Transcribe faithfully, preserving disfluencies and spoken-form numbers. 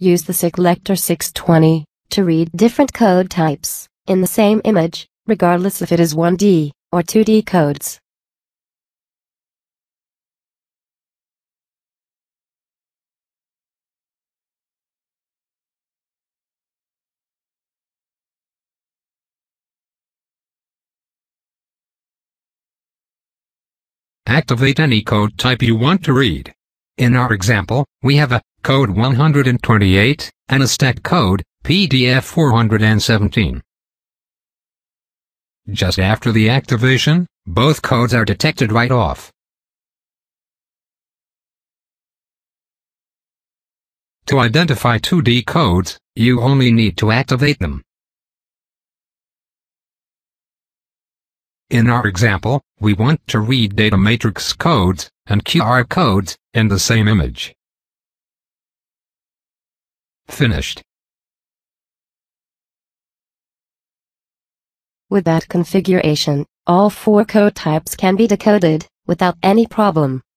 Use the SICK Lector six twenty to read different code types in the same image, regardless if it is one D or two D codes. Activate any code type you want to read. In our example, we have a code one twenty-eight and a stack code, P D F four seventeen. Just after the activation, both codes are detected right off. To identify two D codes, you only need to activate them. In our example, we want to read data matrix codes and Q R codes in the same image. Finished. With that configuration, all four code types can be decoded without any problem.